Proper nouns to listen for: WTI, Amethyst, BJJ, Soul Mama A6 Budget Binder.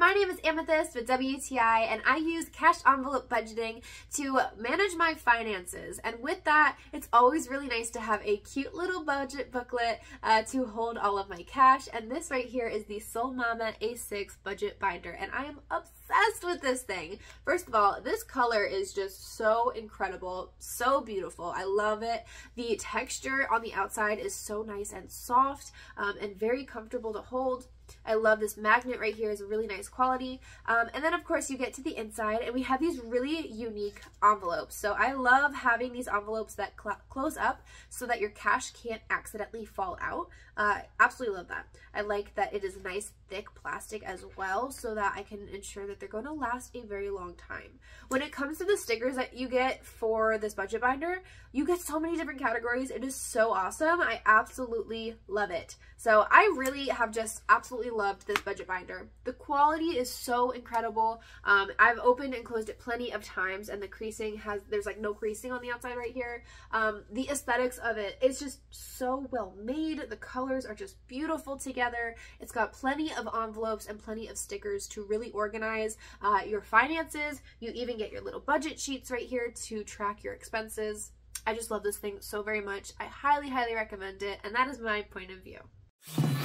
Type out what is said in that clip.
there, my name is Amethyst with WTI, and I use cash envelope budgeting to manage my finances. And with that, it's always really nice to have a cute little budget booklet to hold all of my cash. And this right here is the Soul Mama A6 Budget Binder, and I am obsessed with this thing. First of all, this color is just so incredible, so beautiful. I love it. The texture on the outside is so nice and soft and very comfortable to hold. I love this magnet right here. It's a really nice quality. And then of course you get to the inside and we have these really unique envelopes. So I love having these envelopes that close up so that your cash can't accidentally fall out. Absolutely love that. I like that it is nice thick plastic as well so that I can ensure that they're going to last a very long time. When it comes to the stickers that you get for this budget binder, you get so many different categories. It is so awesome. I absolutely love it. So I really have just absolutely loved this budget binder. The quality is so incredible. I've opened and closed it plenty of times, and the creasing there's like no creasing on the outside right here. The aesthetics of it is just so well made. The colors are just beautiful together. It's got plenty of envelopes and plenty of stickers to really organize your finances. You even get your little budget sheets right here to track your expenses. I just love this thing so very much. I highly, highly recommend it, and that is my point of view.